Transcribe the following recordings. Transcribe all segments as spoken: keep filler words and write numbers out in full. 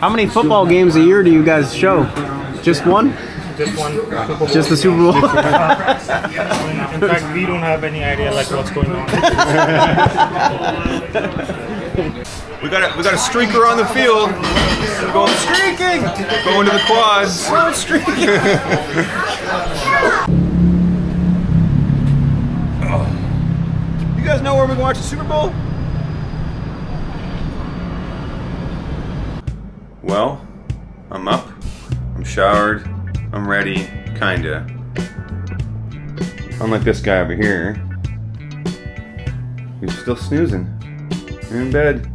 How many football games a year do you guys show? Just one? Just one. Just the Super Bowl. In fact, we don't have any idea like what's going on. we got a we got a streaker on the field. We're going streaking. Going to the quads. We're streaking. You guys know where we can watch the Super Bowl? Well, I'm up. I'm showered. I'm ready, kinda. Unlike this guy over here, who's still snoozing. I'm in bed,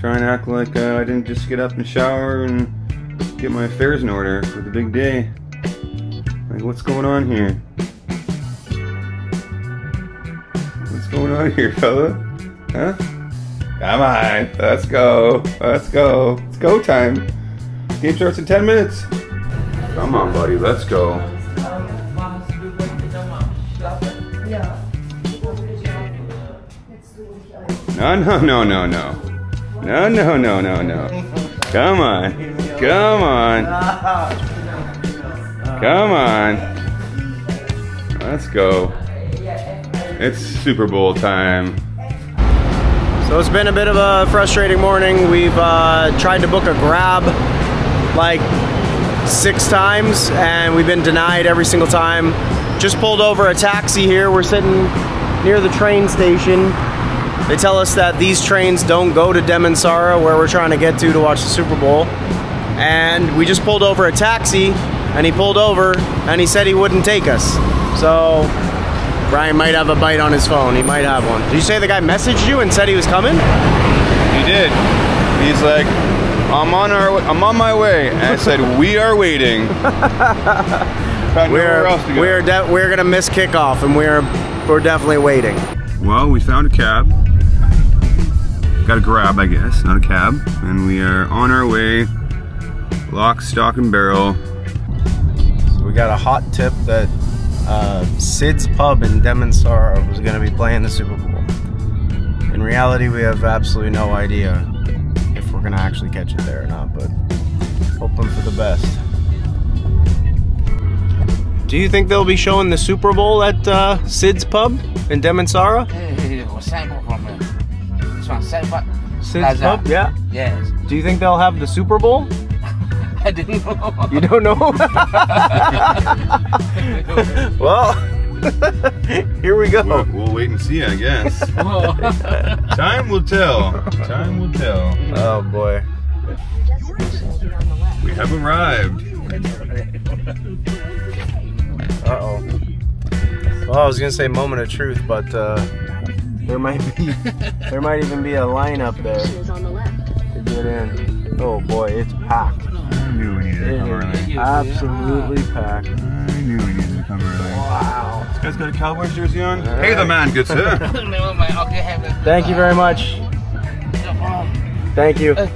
trying to act like uh, I didn't just get up and shower and get my affairs in order for the big day. Like, what's going on here? What's going on here, fella? Huh? Come on, let's go, let's go. It's go time. Game starts in ten minutes. Come on, buddy, let's go. No, no, no, no, no. No, no, no, no, no. Come on. Come on. Come on. Let's go. It's Super Bowl time. So it's been a bit of a frustrating morning. We've uh, tried to book a Grab, like, six times, and we've been denied every single time. Just pulled over a taxi here. We're sitting near the train station. They tell us that these trains don't go to Damansara, where we're trying to get to to watch the Super Bowl. And we just pulled over a taxi, and he pulled over, and he said he wouldn't take us. So Brian might have a bite on his phone. He might have one. Did you say the guy messaged you and said he was coming? He did. He's like, I'm on our. I'm on my way. And I said, we are waiting. we're else to go. we're de we're gonna miss kickoff, and we're we're definitely waiting. Well, we found a cab. Got a Grab, I guess, not a cab, and we are on our way, lock, stock, and barrel. So we got a hot tip that uh, Sid's Pub in Damansara was gonna be playing the Super Bowl. In reality, we have absolutely no idea we're gonna actually catch it there or not, but hoping for the best. Do you think they'll be showing the Super Bowl at uh, Sid's Pub in Damansara? Sid's Pub, yeah? Yes. Do you think they'll have the Super Bowl? I didn't know. You don't know? Well, here we go. We'll, we'll wait and see, I guess. Time will tell. Time will tell. Oh boy. We have arrived. Uh oh. Well, I was gonna say moment of truth, but uh, there might be, there might even be a line up there to get in. Oh boy, it's packed. I knew we needed to come early. Absolutely packed. I knew we needed to come early. Wow. This guy's got a Cowboys jersey on. All pay right. The man, good sir. Thank you very much. Thank you. Thank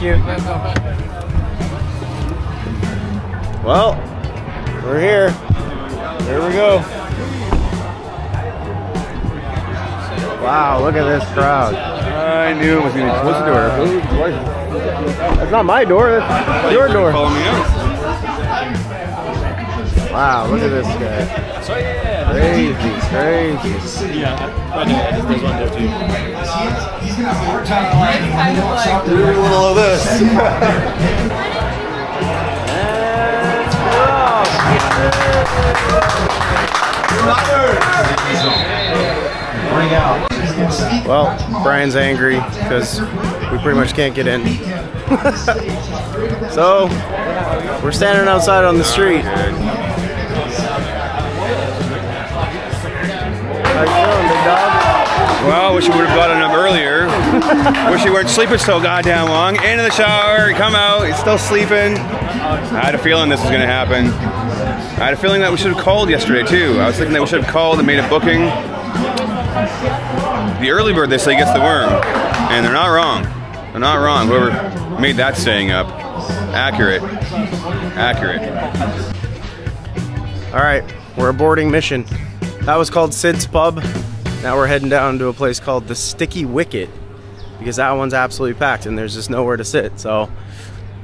you. Well, we're here. Here we go. Wow, look at this crowd. I knew it was going to be close to the door. That's not my door, that's your door. Follow me out. Wow, look at this guy. Crazy, crazy. Yeah, I think there's one there too. He's going to have a hard time playing. Do a little of this. And go. Bring out. Well, Brian's angry because we pretty much can't get in. So, we're standing outside on the street. Well, wish we would have gotten up earlier. Wish you weren't sleeping so goddamn long. Into the shower, come out, he's still sleeping. I had a feeling this was going to happen. I had a feeling that we should have called yesterday too. I was thinking that we should have called and made a booking. The early bird, they say, gets the worm. And they're not wrong. They're not wrong. Whoever made that saying up. Accurate. Accurate. All right, we're aborting mission. That was called Sid's Pub. Now we're heading down to a place called the Sticky Wicket. because that one's absolutely packed and there's just nowhere to sit. So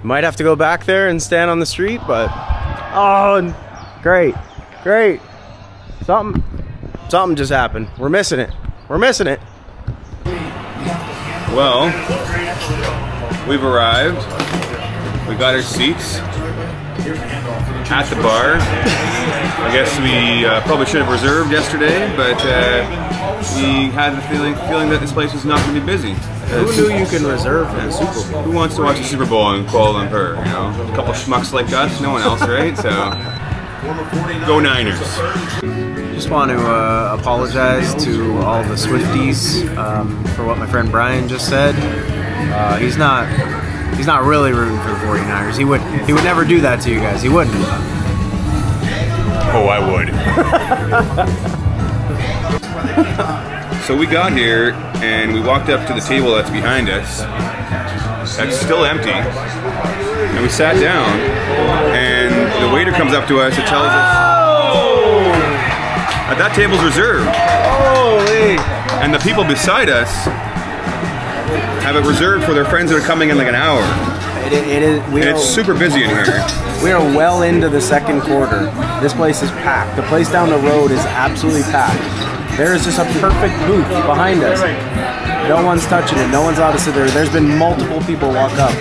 might have to go back there and stand on the street, but oh, great, great. Something, something just happened. We're missing it. We're missing it. Well, we've arrived. We got our seats at the bar. I guess we uh, probably should have reserved yesterday, but uh, we had the feeling feeling that this place was not going to be busy. Uh, Who knew you can reserve for the Super Bowl? Who wants to watch the Super Bowl in Kuala Lumpur? You know, a couple schmucks like us, no one else, right? So, go Niners. Just want to uh, apologize to all the Swifties um, for what my friend Brian just said. Uh, he's not he's not really rooting for the forty-niners. He would he would never do that to you guys. He wouldn't. Oh, I would. So we got here and we walked up to the table that's behind us. That's still empty. And we sat down and the waiter comes up to us and tells us that table's reserved. Holy! And the people beside us have it reserved for their friends that are coming in like an hour. It, it, it is. We it's are, super busy in here. We are well into the second quarter. This place is packed. The place down the road is absolutely packed. There is just a perfect booth behind us. No one's touching it. No one's allowed to sit there. There's been multiple people walk up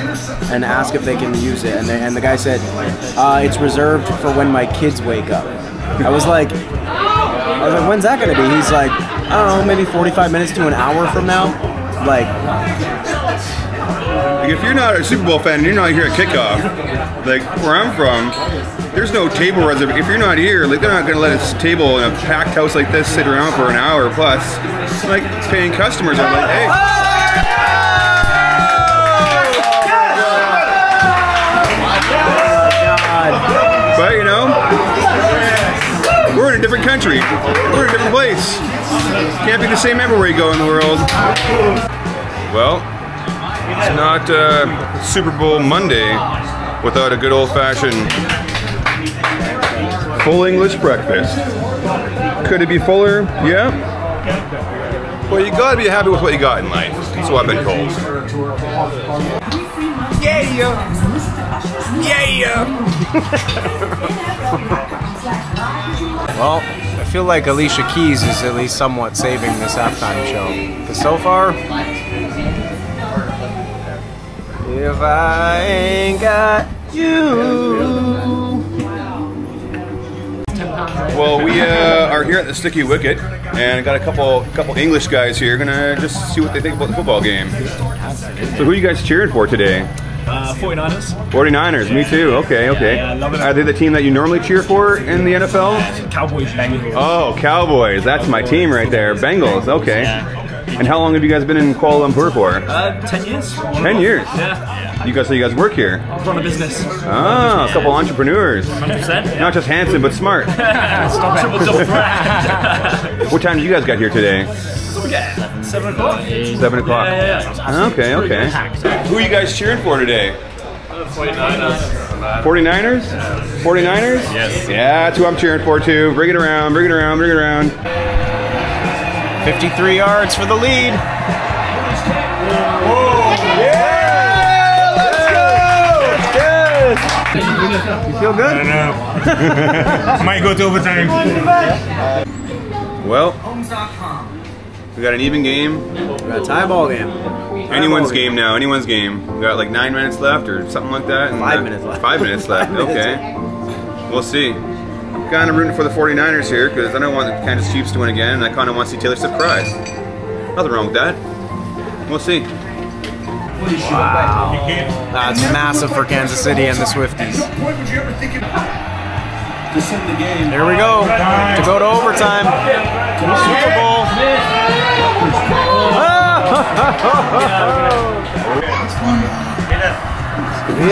and ask if they can use it, and, they, and the guy said, uh, "It's reserved for when my kids wake up." I was like. I was like, when's that gonna be? He's like, I don't know, maybe forty-five minutes to an hour from now. Like, like if you're not a Super Bowl fan and you're not here at kickoff, like where I'm from, there's no table reservation. If you're not here, like they're not gonna let a table in a packed house like this sit around for an hour plus. Like paying customers are like, hey. Oh, but you know. We're in a different country. We're in a different place. Can't be the same everywhere you go in the world. Well, it's not uh, Super Bowl Monday without a good old-fashioned full English breakfast. Could it be fuller? Yeah. Well, you gotta be happy with what you got in life. That's what I've been told. Yeah. Yeah. Well, I feel like Alicia Keys is at least somewhat saving this halftime show. Because so far, if I ain't got you. Well, we uh, are here at the Sticky Wicket, and got a couple couple English guys here. Gonna just see what they think about the football game. So, who are you guys cheering for today? Uh, forty-niners. forty-niners, me too. Okay, okay. Yeah, yeah, are they the team that you normally cheer for in the N F L? Cowboys, Bengals. Oh, Cowboys. That's Cowboys. My team right there. Bengals, okay. Yeah. And how long have you guys been in Kuala Lumpur for? Uh, ten years. Ten years? Yeah. You guys, so you guys work here? I run a business. Oh, a couple entrepreneurs. one hundred percent. Yeah. Not just handsome, but smart. Stop triple double threat. What time did you guys get here today? Yeah. Seven o'clock. Seven o'clock. Yeah, yeah, yeah. Okay, okay. Who are you guys cheering for today? forty-niners. forty-niners? forty-niners? Yes. Yeah, that's who I'm cheering for too. Bring it around, bring it around, bring it around. fifty-three yards for the lead. Whoa! Yeah! Let's go! Yes! You feel good? I don't know. Might go to overtime. Well. We got an even game. We got a tie ball game. Anyone's game now, anyone's game. We got like nine minutes left or something like that. And five minutes left. Five minutes left, okay. We'll see. I'm kind of rooting for the forty-niners here because I don't want the Kansas Chiefs to win again and I kind of want to see Taylor Swift cry. Nothing wrong with that. We'll see. Wow. That's massive for Kansas City and the Swifties. Here we go. To go to overtime. Super Bowl. Could be it.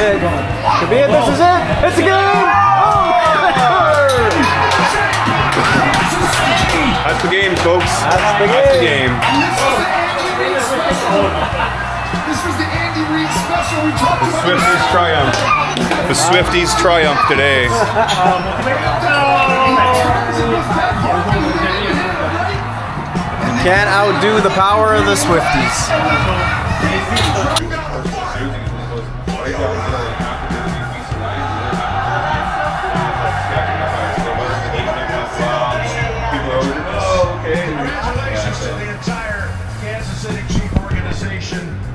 Could be it. This is it. It's a game. Over. That's the game, folks. That's the game. This was the Andy Reid special. We talked about the Swifties' triumph. The Swifties' triumph today. Can't outdo the power of the Swifties.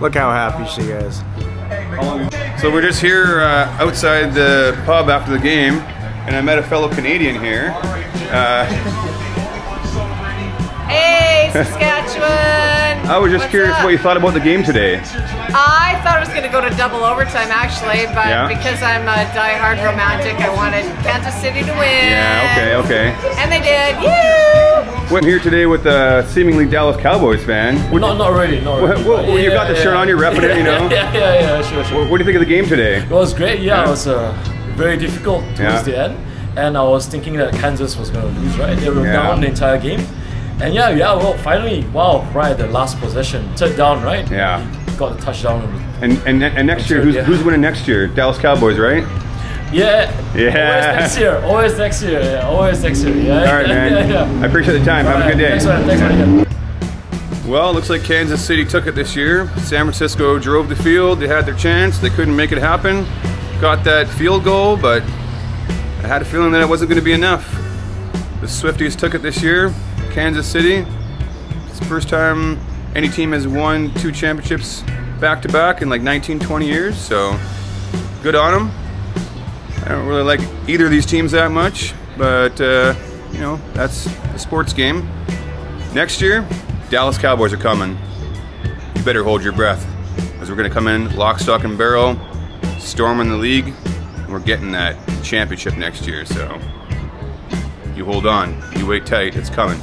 Look how happy she is. So we're just here uh, outside the pub after the game, and I met a fellow Canadian here. Uh, hey, Saskatchewan! I was just What's curious up? What you thought about the game today. I thought it was going to go to double overtime, actually, but yeah. because I'm a diehard romantic, I wanted Kansas City to win. Yeah, okay, okay. And they did. Woo! Went here today with a seemingly Dallas Cowboys fan. No, not really, not really. Well, well, yeah, you got the yeah, shirt yeah. on, you're repping yeah, it, you know? Yeah, yeah, yeah, sure, sure. What, what do you think of the game today? It was great, yeah. yeah. It was uh, very difficult towards yeah. the end. And I was thinking that Kansas was going to lose, right? They were yeah. down the entire game. And yeah, yeah, well, finally, wow, right, the last possession. Third down, right? Yeah. Got a touchdown. And and, and next I'm year, sure, who's, yeah. who's winning next year? Dallas Cowboys, right? Yeah. Yeah. Always next year. Always next year. Yeah. Always next year. Yeah. All right, man. Yeah, yeah, yeah. I appreciate the time. All Have right. a good day. Thanks, man. Thanks, man. Yeah. Well, it looks like Kansas City took it this year. San Francisco drove the field. They had their chance. They couldn't make it happen. Got that field goal, but I had a feeling that it wasn't going to be enough. The Swifties took it this year. Kansas City, it's the first time any team has won two championships back to back in like nineteen, twenty years, so good on them. I don't really like either of these teams that much, but uh, you know, that's a sports game. Next year, Dallas Cowboys are coming. You better hold your breath, because we're going to come in lock, stock, and barrel, storming the league. We're getting that championship next year, so you hold on, you wait tight, it's coming.